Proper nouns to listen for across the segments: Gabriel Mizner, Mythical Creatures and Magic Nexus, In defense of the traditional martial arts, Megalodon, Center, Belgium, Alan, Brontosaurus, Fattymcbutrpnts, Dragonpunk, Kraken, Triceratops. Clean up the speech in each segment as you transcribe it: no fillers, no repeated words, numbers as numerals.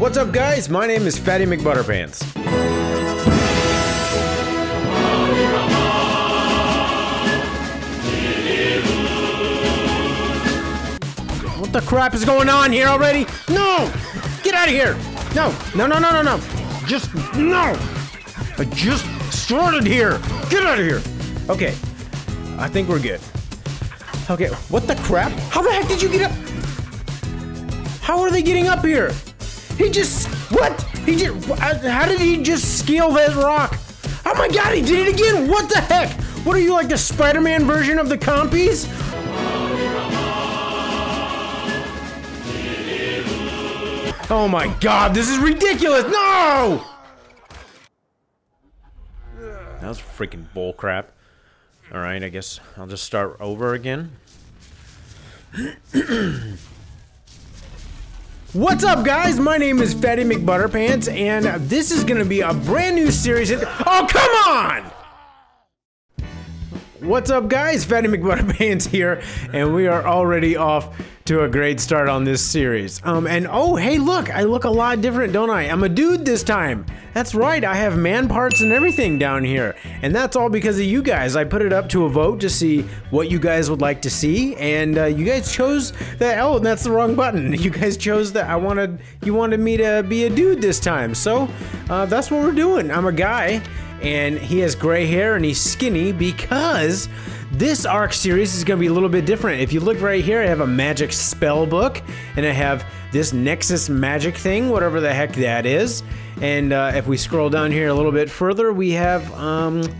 What's up, guys? My name is Fattymcbutrpnts. What the crap is going on here already? No! Get out of here! No! No, no, no, no, no! Just... no! I just started here! Get out of here! Okay. I think we're good. Okay, what the crap? How the heck did you get up? How are they getting up here? He just... what? He just... how did he just scale that rock? Oh my god, he did it again! What the heck? What are you, like the Spider-Man version of the compies? Oh my god, this is ridiculous! No! That was freaking bullcrap. Alright, I guess I'll just start over again. What's up, guys? My name is Fattymcbutrpnts, and this is gonna be a brand new series. Oh, come on! What's up, guys? Fattymcbutrpnts here, and we are already off to a great start on this series. And oh, hey, look, I look a lot different, don't I? I'm a dude this time. That's right, I have man parts and everything down here. And that's all because of you guys. I put it up to a vote to see what you guys would like to see, and you guys chose that. Oh, that's the wrong button. You guys chose that. You wanted me to be a dude this time, so that's what we're doing. I'm a guy. And he has gray hair and he's skinny because this arc series is going to be a little bit different. If you look right here, I have a magic spell book and I have this Nexus magic thing, whatever the heck that is. And if we scroll down here a little bit further, we have,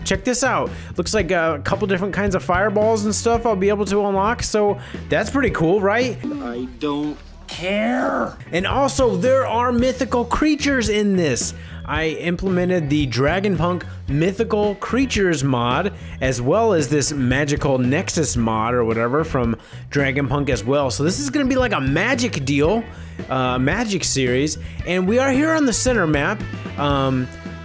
check this out. Looks like a couple different kinds of fireballs and stuff I'll be able to unlock. So that's pretty cool, right? I don't care. And also there are mythical creatures in this. I implemented the Dragonpunk Mythical Creatures mod, as well as this Magical Nexus mod or whatever from Dragonpunk as well. So this is going to be like a magic deal, magic series, and we are here on the Center map.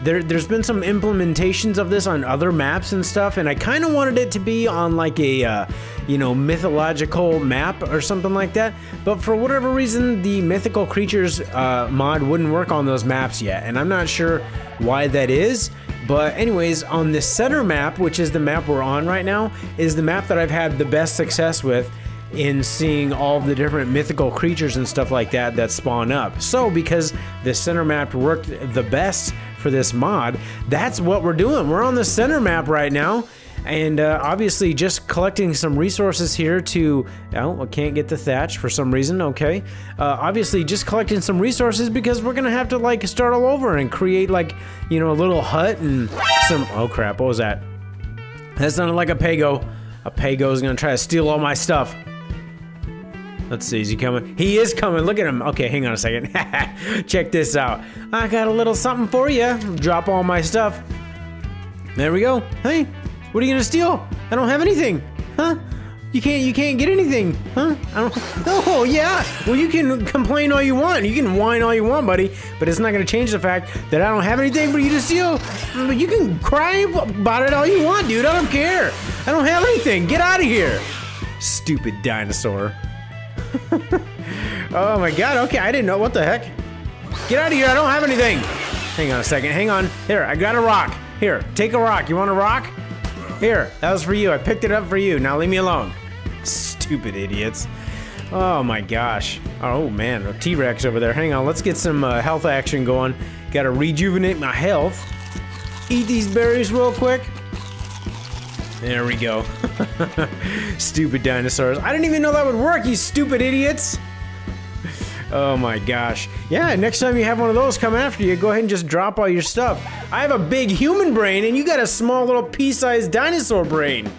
There's been some implementations of this on other maps and stuff, and I kind of wanted it to be on like a, you know, mythological map or something like that. But for whatever reason, the Mythical Creatures mod wouldn't work on those maps yet, and I'm not sure why that is. But anyways, on the Center map, which is the map we're on right now, is the map that I've had the best success with in seeing all the different mythical creatures and stuff like that that spawn up. So because the Center map worked the best for this mod, that's what we're doing. We're on the Center map right now, and obviously just collecting some resources here to... oh, I can't get the thatch for some reason, okay. Obviously just collecting some resources because we're gonna have to like start all over and create like, you know, a little hut and some... oh crap, what was that? That sounded like a Pago. A Pago is gonna try to steal all my stuff. Let's see, is he coming? He is coming, look at him. Okay, hang on a second. Check this out. I got a little something for you. Drop all my stuff. There we go. Hey, what are you gonna steal? I don't have anything. Huh? You can't get anything. Huh? I don't... oh, yeah. Well, you can complain all you want. You can whine all you want, buddy. But it's not gonna change the fact that I don't have anything for you to steal. You can cry about it all you want, dude. I don't care. I don't have anything. Get out of here. Stupid dinosaur. Oh my god, okay, I didn't know. What the heck? Get out of here, I don't have anything. Hang on a second, hang on. Here, I got a rock. Here, take a rock. You want a rock? Here, that was for you. I picked it up for you. Now leave me alone. Stupid idiots. Oh my gosh. Oh man, a T-Rex over there. Hang on, let's get some health action going. Gotta rejuvenate my health. Eat these berries real quick. There we go. Stupid dinosaurs. I didn't even know that would work, you stupid idiots. Oh my gosh. Yeah, next time you have one of those come after you, go ahead and just drop all your stuff. I have a big human brain and you got a small little pea-sized dinosaur brain.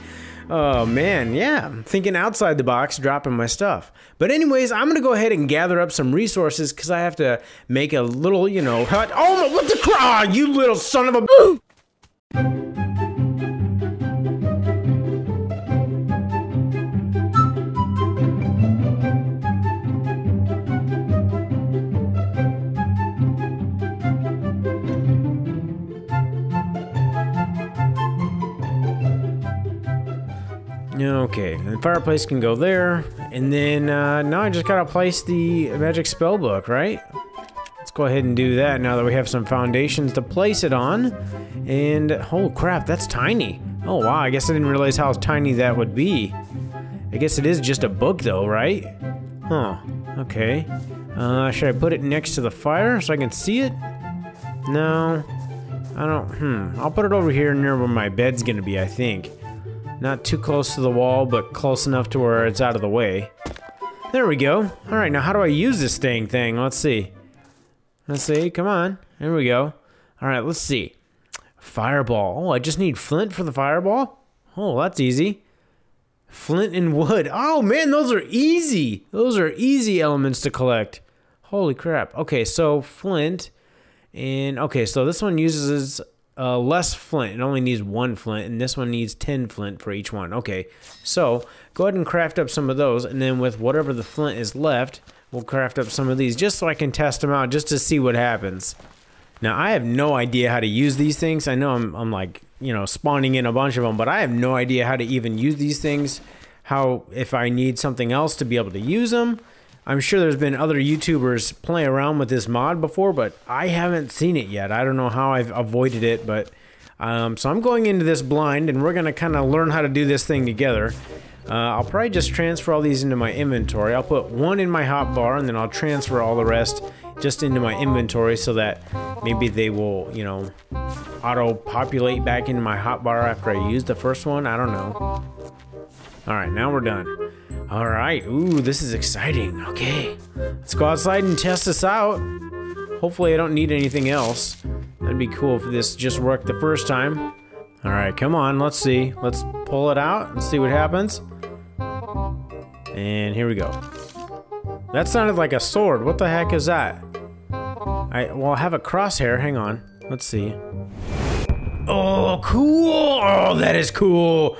Oh man, yeah, I'm thinking outside the box, dropping my stuff. But anyways, I'm gonna go ahead and gather up some resources because I have to make a little, you know, hut. Oh my, what the crap, you little son of a... Okay, and the fireplace can go there, and then now I just gotta place the magic spell book, right? Let's go ahead and do that now that we have some foundations to place it on. And, oh crap, that's tiny. Oh wow, I guess I didn't realize how tiny that would be. I guess it is just a book though, right? Huh, okay. Should I put it next to the fire so I can see it? No, I don't, I'll put it over here near where my bed's gonna be, I think. Not too close to the wall, but close enough to where it's out of the way. There we go. All right, now how do I use this dang thing? Let's see. Let's see, come on. There we go. All right, let's see. Fireball. Oh, I just need flint for the fireball? Oh, that's easy. Flint and wood. Oh, man, those are easy. Those are easy elements to collect. Holy crap. Okay, so flint. And, okay, so this one uses less flint. It only needs 1 flint, and this one needs 10 flint for each one. Okay, so go ahead and craft up some of those, and then with whatever the flint is left, we'll craft up some of these just so I can test them out just to see what happens. Now, I have no idea how to use these things. I know I'm like, you know, spawning in a bunch of them, but I have no idea how to even use these things, how if I need something else to be able to use them. I'm sure there's been other YouTubers play around with this mod before, but I haven't seen it yet. I don't know how I've avoided it, but so I'm going into this blind, and we're going to kind of learn how to do this thing together. I'll probably just transfer all these into my inventory. I'll put 1 in my hotbar, and then I'll transfer all the rest just into my inventory so that maybe they will, you know, auto-populate back into my hotbar after I use the first one. I don't know. All right, now we're done. All right, ooh, this is exciting. Okay, let's go outside and test this out. Hopefully I don't need anything else. That'd be cool if this just worked the first time. All right, come on, let's see. Let's pull it out and see what happens. And here we go. That sounded like a sword. What the heck is that? Well, I have a crosshair. Hang on, let's see. Oh, cool. Oh, that is cool.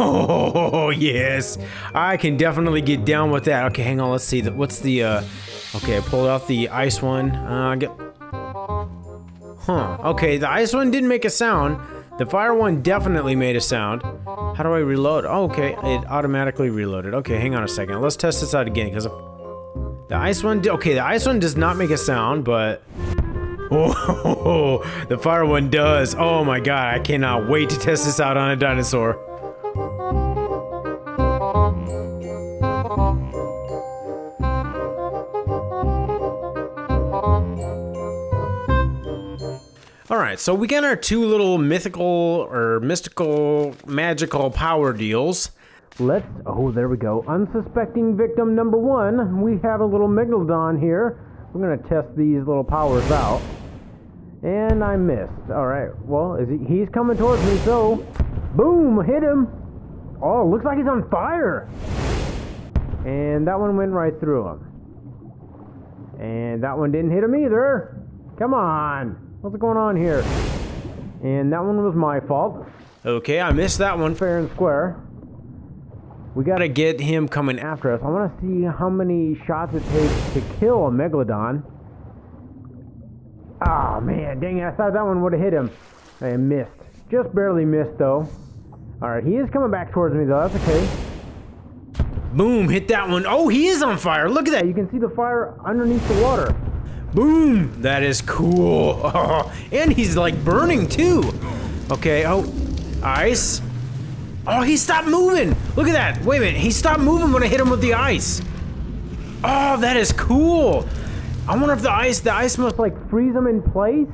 Oh, yes. I can definitely get down with that. Okay, hang on. Let's see. What's the, okay, I pulled out the ice one. Okay, the ice one didn't make a sound. The fire one definitely made a sound. How do I reload? Oh, okay, it automatically reloaded. Okay, hang on a second. Let's test this out again, because the ice one... Okay, the ice one does not make a sound, but... Oh, the fire one does. Oh, my God. I cannot wait to test this out on a dinosaur. Alright, so we got our 2 little mystical magical power deals. Oh, there we go. Unsuspecting victim number 1. We have a little Megalodon here. We're going to test these little powers out. And I missed. Alright, well, he's coming towards me, so... Boom! Hit him! Oh, looks like he's on fire! And that one went right through him. And that one didn't hit him either! Come on! What's going on here? And that one was my fault. Okay, I missed that one fair and square. We gotta get him coming after us. I wanna see how many shots it takes to kill a Megalodon. Ah, man, dang it, I thought that one would've hit him. I missed. Just barely missed, though. Alright, he is coming back towards me, though. That's okay. Boom, hit that one. Oh, he is on fire. Look at that. You can see the fire underneath the water. Boom! That is cool. Oh, and he's like burning too. Okay, oh, ice. Oh, he stopped moving. Look at that. Wait a minute. He stopped moving when I hit him with the ice. Oh, that is cool. I wonder if the ice must like freeze him in place.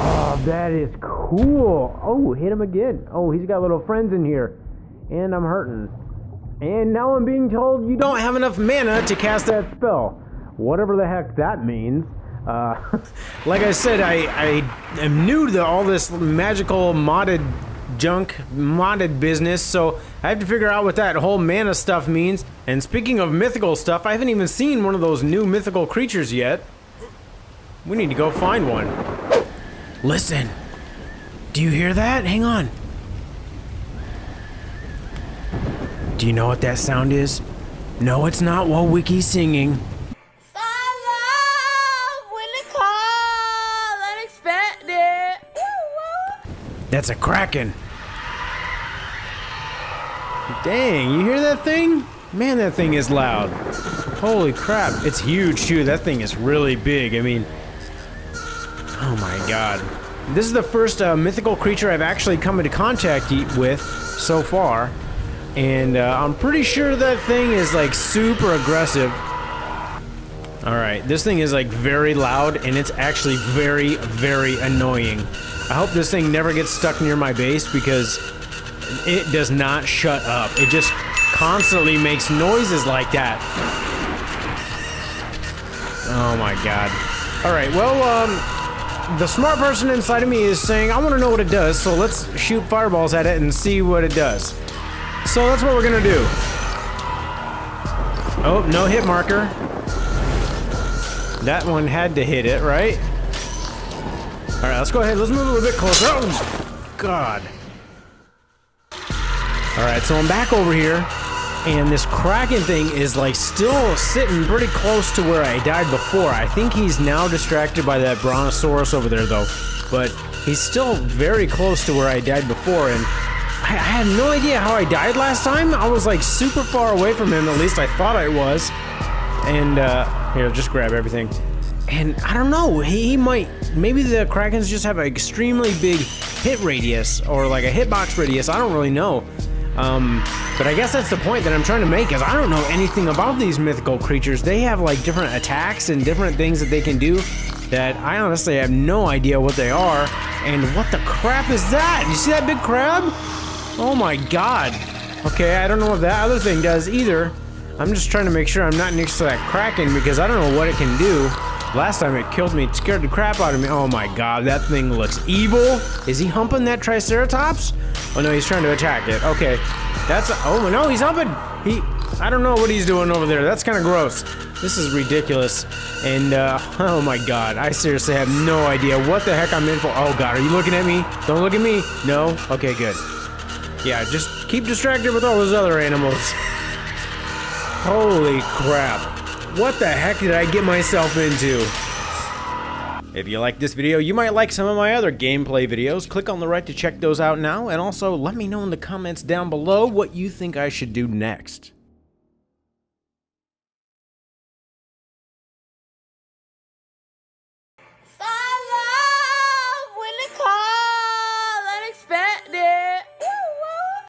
Oh, that is cool. Oh, hit him again. Oh, he's got little friends in here. And I'm hurting. And now I'm being told you don't have enough mana to cast that spell. Whatever the heck that means. Like I said, I am new to all this magical modded junk, modded business, so I have to figure out what that whole mana stuff means. And speaking of mythical stuff, I haven't even seen one of those new mythical creatures yet. We need to go find one. Listen. Do you hear that? Hang on. Do you know what that sound is? No, it's not Wowiki's singing. That's a Kraken. Dang, you hear that thing? Man, that thing is loud. Holy crap, it's huge too. That thing is really big. I mean, oh my god. This is the first mythical creature I've actually come into contact with so far. And I'm pretty sure that thing is like super aggressive. Alright, this thing is like very loud and it's actually very, very annoying. I hope this thing never gets stuck near my base because it does not shut up. It just constantly makes noises like that. Oh my god. Alright, well, the smart person inside of me is saying, I want to know what it does, so let's shoot fireballs at it and see what it does. So that's what we're gonna do. Oh, no hit marker. That one had to hit it, right? Alright, let's go ahead. Let's move a little bit closer. Oh, god. Alright, so I'm back over here. And this Kraken thing is like still sitting pretty close to where I died before. I think he's now distracted by that Brontosaurus over there though. But he's still very close to where I died before, and I had no idea how I died last time. I was like super far away from him, at least I thought I was. And here, just grab everything. And I don't know, he might, maybe the Krakens just have an extremely big hit radius or like a hitbox radius, I don't really know. But I guess that's the point that I'm trying to make is I don't know anything about these mythical creatures. They have like different attacks and different things that they can do that I honestly have no idea what they are. And what the crap is that? You see that big crab? Oh my god. Okay, I don't know what that other thing does either. I'm just trying to make sure I'm not next to that Kraken because I don't know what it can do. Last time it killed me, it scared the crap out of me. Oh my god, that thing looks evil. Is he humping that Triceratops? Oh no, he's trying to attack it. Okay, that's a, oh no, he's humping. I don't know what he's doing over there. That's kind of gross. This is ridiculous. And oh my god, I seriously have no idea what the heck I'm in for. Oh god, are you looking at me? Don't look at me. No. Okay, good. Yeah, just keep distracted with all those other animals. Holy crap. What the heck did I get myself into? If you like this video, you might like some of my other gameplay videos. Click on the right to check those out now, and also let me know in the comments down below what you think I should do next.